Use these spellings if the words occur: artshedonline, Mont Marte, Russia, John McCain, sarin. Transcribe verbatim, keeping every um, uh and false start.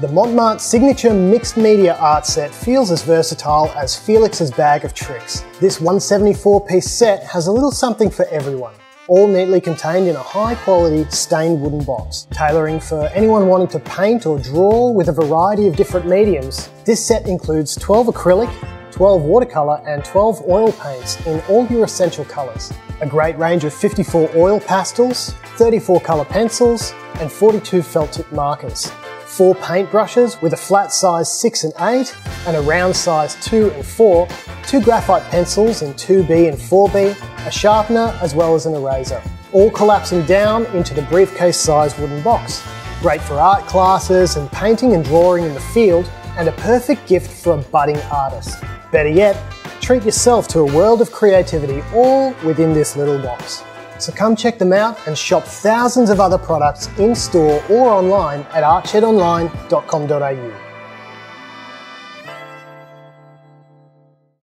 The Mont Marte signature mixed media art set feels as versatile as Felix's bag of tricks. This one seventy-four piece set has a little something for everyone, all neatly contained in a high quality stained wooden box. Tailoring for anyone wanting to paint or draw with a variety of different mediums, this set includes twelve acrylic, twelve watercolor and twelve oil paints in all your essential colors. A great range of fifty-four oil pastels, thirty-four color pencils and forty-two felt tip markers. Four paint brushes with a flat size six and eight and a round size two and four, two graphite pencils in two B and four B, a sharpener as well as an eraser, all collapsing down into the briefcase size wooden box. Great for art classes and painting and drawing in the field, and a perfect gift for a budding artist. Better yet, treat yourself to a world of creativity all within this little box. So come check them out and shop thousands of other products in store or online at art shed online dot com dot A U.